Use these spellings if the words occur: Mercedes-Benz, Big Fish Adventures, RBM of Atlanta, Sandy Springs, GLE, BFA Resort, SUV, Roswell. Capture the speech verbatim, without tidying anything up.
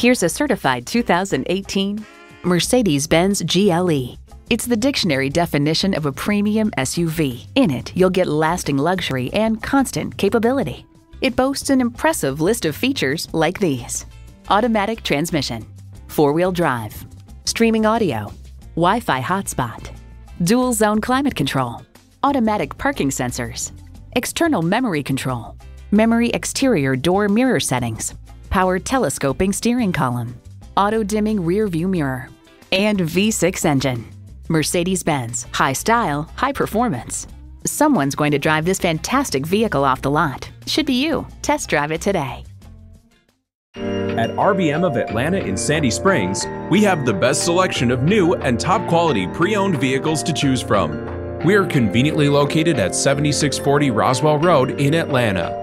Here's a certified two thousand eighteen Mercedes-Benz G L E. It's the dictionary definition of a premium S U V. In it, you'll get lasting luxury and constant capability. It boasts an impressive list of features like these: automatic transmission, four-wheel drive, streaming audio, Wi-Fi hotspot, dual zone climate control, automatic parking sensors, external memory control, memory exterior door mirror settings, power telescoping steering column, auto dimming rear view mirror, and V six engine. Mercedes-Benz, high style, high performance. Someone's going to drive this fantastic vehicle off the lot. Should be you. Test drive it today. At R B M of Atlanta in Sandy Springs, we have the best selection of new and top quality pre-owned vehicles to choose from. We are conveniently located at seventy-six forty Roswell Road in Atlanta.